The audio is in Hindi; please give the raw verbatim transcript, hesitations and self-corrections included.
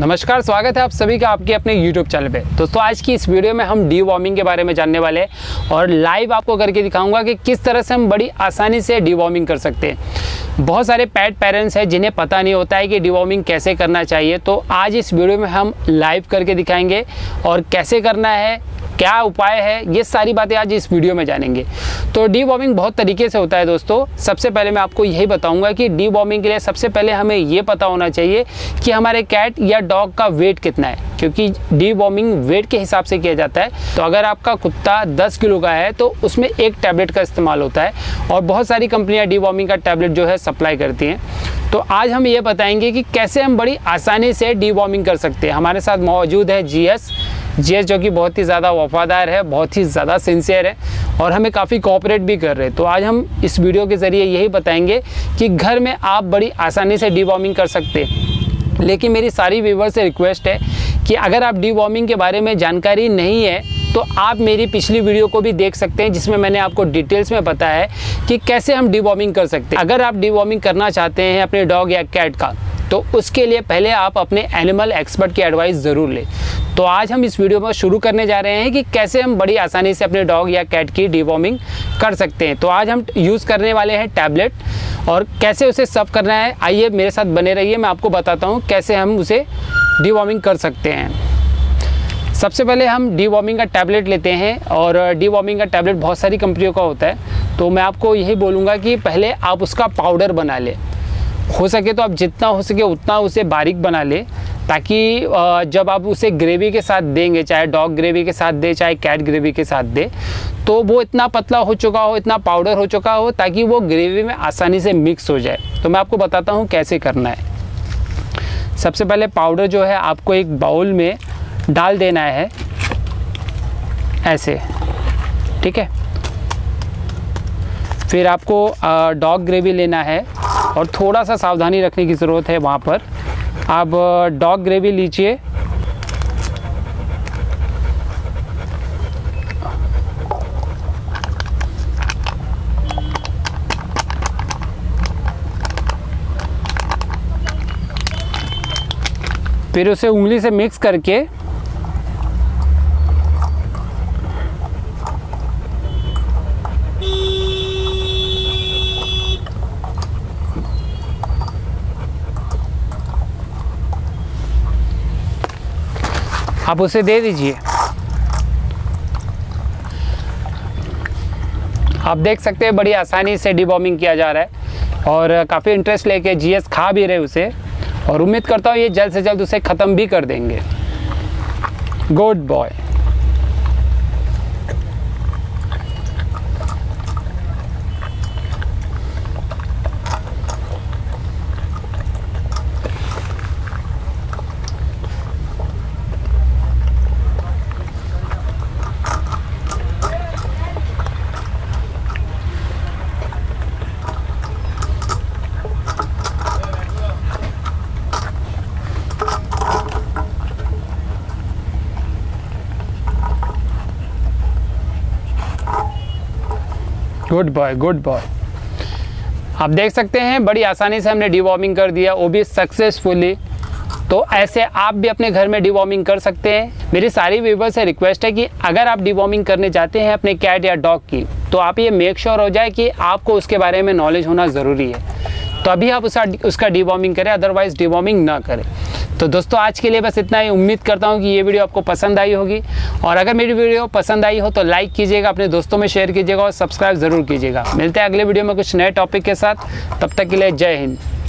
नमस्कार, स्वागत है आप सभी का आपके अपने YouTube चैनल पे। दोस्तों, आज की इस वीडियो में हम डीवॉर्मिंग के बारे में जानने वाले हैं और लाइव आपको करके दिखाऊंगा कि किस तरह से हम बड़ी आसानी से डीवॉर्मिंग कर सकते हैं। बहुत सारे पैट पेरेंट्स हैं जिन्हें पता नहीं होता है कि डीवॉर्मिंग कैसे करना चाहिए, तो आज इस वीडियो में हम लाइव करके दिखाएंगे और कैसे करना है, क्या उपाय है, ये सारी बातें आज इस वीडियो में जानेंगे। तो डीवॉर्मिंग बहुत तरीके से होता है दोस्तों। सबसे पहले मैं आपको यही बताऊंगा कि डीवॉर्मिंग के लिए सबसे पहले हमें ये पता होना चाहिए कि हमारे कैट या डॉग का वेट कितना है, क्योंकि डीवॉर्मिंग वेट के हिसाब से किया जाता है। तो अगर आपका कुत्ता दस किलो का है तो उसमें एक टैबलेट का इस्तेमाल होता है और बहुत सारी कंपनियाँ डीवॉर्मिंग का टैबलेट जो है सप्लाई करती हैं। तो आज हम ये बताएंगे कि कैसे हम बड़ी आसानी से डीवॉर्मिंग कर सकते हैं। हमारे साथ मौजूद है जीएस जीएस जो कि बहुत ही ज़्यादा वफादार है, बहुत ही ज़्यादा सिंसियर है और हमें काफ़ी कोऑपरेट भी कर रहे हैं। तो आज हम इस वीडियो के ज़रिए यही बताएंगे कि घर में आप बड़ी आसानी से डीवॉर्मिंग कर सकते हैं। लेकिन मेरी सारी व्यूवर से रिक्वेस्ट है कि अगर आप डीवॉर्मिंग के बारे में जानकारी नहीं है तो आप मेरी पिछली वीडियो को भी देख सकते हैं, जिसमें मैंने आपको डिटेल्स में बताया है कि कैसे हम डीवॉर्मिंग कर सकते हैं। अगर आप डीवॉर्मिंग करना चाहते हैं अपने डॉग या कैट का, तो उसके लिए पहले आप अपने एनिमल एक्सपर्ट की एडवाइस ज़रूर लें। तो आज हम इस वीडियो में शुरू करने जा रहे हैं कि कैसे हम बड़ी आसानी से अपने डॉग या कैट की डीवॉर्मिंग कर सकते हैं। तो आज हम यूज़ करने वाले हैं टैबलेट, और कैसे उसे सर्व करना है आइए मेरे साथ बने रहिए, मैं आपको बताता हूँ कैसे हम उसे डीवॉर्मिंग कर सकते हैं। सबसे पहले हम डीवॉर्मिंग का टैबलेट लेते हैं, और डीवॉर्मिंग का टैबलेट बहुत सारी कंपनियों का होता है। तो मैं आपको यही बोलूँगा कि पहले आप उसका पाउडर बना लें, हो सके तो आप जितना हो सके उतना उसे बारीक बना लें, ताकि जब आप उसे ग्रेवी के साथ देंगे, चाहे डॉग ग्रेवी के साथ दे चाहे कैट ग्रेवी के साथ दे, तो वो इतना पतला हो चुका हो, इतना पाउडर हो चुका हो, ताकि वो ग्रेवी में आसानी से मिक्स हो जाए। तो मैं आपको बताता हूँ कैसे करना है। सबसे पहले पाउडर जो है आपको एक बाउल में डाल देना है, ऐसे, ठीक है। फिर आपको डॉग ग्रेवी लेना है, और थोड़ा सा सावधानी रखने की ज़रूरत है वहाँ पर। आप डॉग ग्रेवी लीजिए, फिर उसे उंगली से मिक्स करके आप उसे दे दीजिए। आप देख सकते हैं बड़ी आसानी से डीवॉर्मिंग किया जा रहा है, और काफ़ी इंटरेस्ट लेके जीएस खा भी रहे उसे, और उम्मीद करता हूँ ये जल्द से जल्द उसे ख़त्म भी कर देंगे। Good boy. Good boy, good boy. आप देख सकते हैं बड़ी आसानी से हमने डीवॉर्मिंग कर दिया, वो भी सक्सेसफुली। तो ऐसे आप भी अपने घर में डीवॉर्मिंग कर सकते हैं। मेरी सारी व्यूअर्स से रिक्वेस्ट है कि अगर आप डीवॉर्मिंग करने जाते हैं अपने कैट या डॉग की, तो आप ये मेक श्योर हो जाए कि आपको उसके बारे में नॉलेज होना ज़रूरी है, तो अभी आप उसका उसका डीवॉर्मिंग करें, अदरवाइज़ डीवॉर्मिंग ना करें। तो दोस्तों, आज के लिए बस इतना ही। उम्मीद करता हूँ कि ये वीडियो आपको पसंद आई होगी, और अगर मेरी वीडियो पसंद आई हो तो लाइक कीजिएगा, अपने दोस्तों में शेयर कीजिएगा और सब्सक्राइब ज़रूर कीजिएगा। मिलते हैं अगले वीडियो में कुछ नए टॉपिक के साथ, तब तक के लिए जय हिंद।